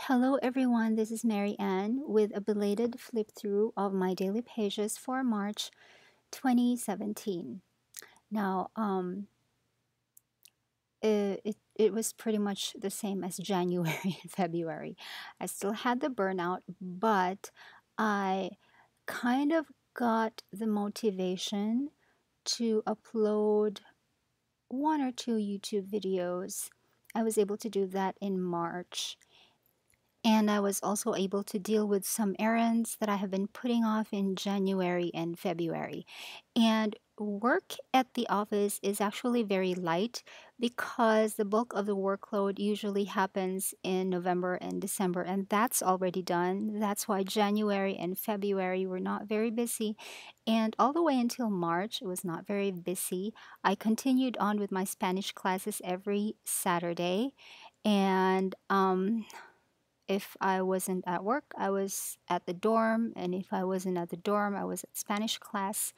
Hello everyone, this is Mary Ann with a belated flip through of my daily pages for March 2017. Now, it was pretty much the same as January and February. I still had the burnout, but I kind of got the motivation to upload one or two YouTube videos. I was able to do that in March. And I was also able to deal with some errands that I have been putting off in January and February. And work at the office is actually very light because the bulk of the workload usually happens in November and December, and that's already done. That's why January and February were not very busy, and all the way until March it was not very busy. I continued on with my Spanish classes every Saturday, and if I wasn't at work, I was at the dorm, and if I wasn't at the dorm, I was at Spanish class.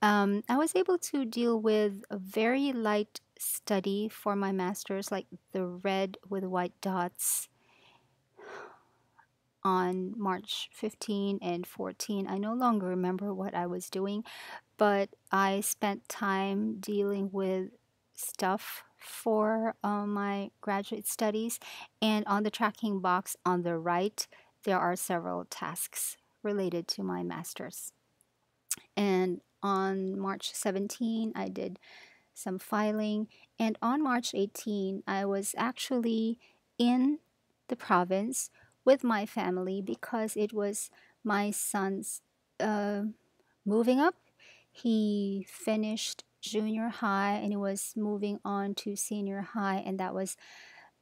I was able to deal with a very light study for my master's, like the red with white dots on March 15 and 14. I no longer remember what I was doing, but I spent time dealing with stuff for my graduate studies, and on the tracking box on the right there are several tasks related to my master's. And on March 17 I did some filing, and on March 18 I was actually in the province with my family because it was my son's moving up. He finished junior high and it was moving on to senior high, and that was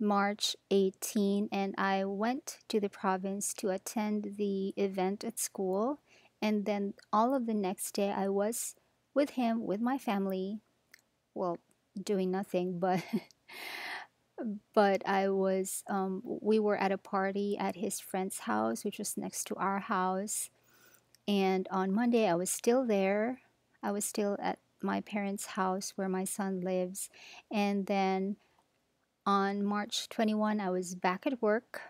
March 18, and I went to the province to attend the event at school, and then all of the next day I was with him, with my family, well, doing nothing, but I was we were at a party at his friend's house, which was next to our house. And on Monday I was still there. I was still at my parents' house where my son lives, and then on March 21 I was back at work,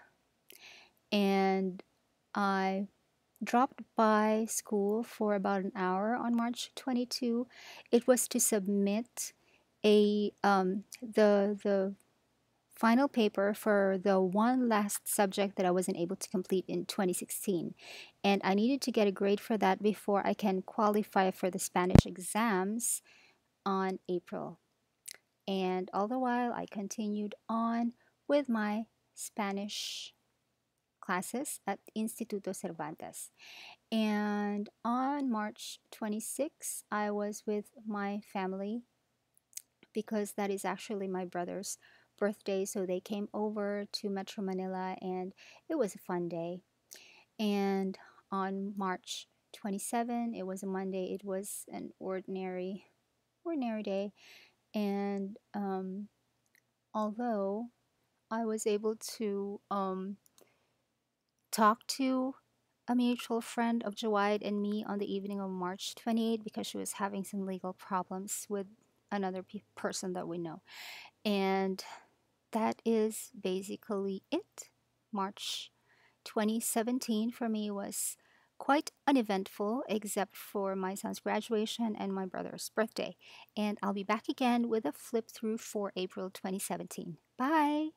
and I dropped by school for about an hour on March 22. It was to submit a the final paper for the one last subject that I wasn't able to complete in 2016, and I needed to get a grade for that before I can qualify for the Spanish exams on April. And all the while I continued on with my Spanish classes at Instituto Cervantes. And on March 26 I was with my family because that is actually my brother's birthday, so they came over to Metro Manila, and it was a fun day. And on March 27, it was a Monday, it was an ordinary day, and although I was able to talk to a mutual friend of Jawaid and me on the evening of March 28 because she was having some legal problems with another person that we know, and that is basically it. March 2017 for me was quite uneventful except for my son's graduation and my brother's birthday. And I'll be back again with a flip through for April 2017. Bye!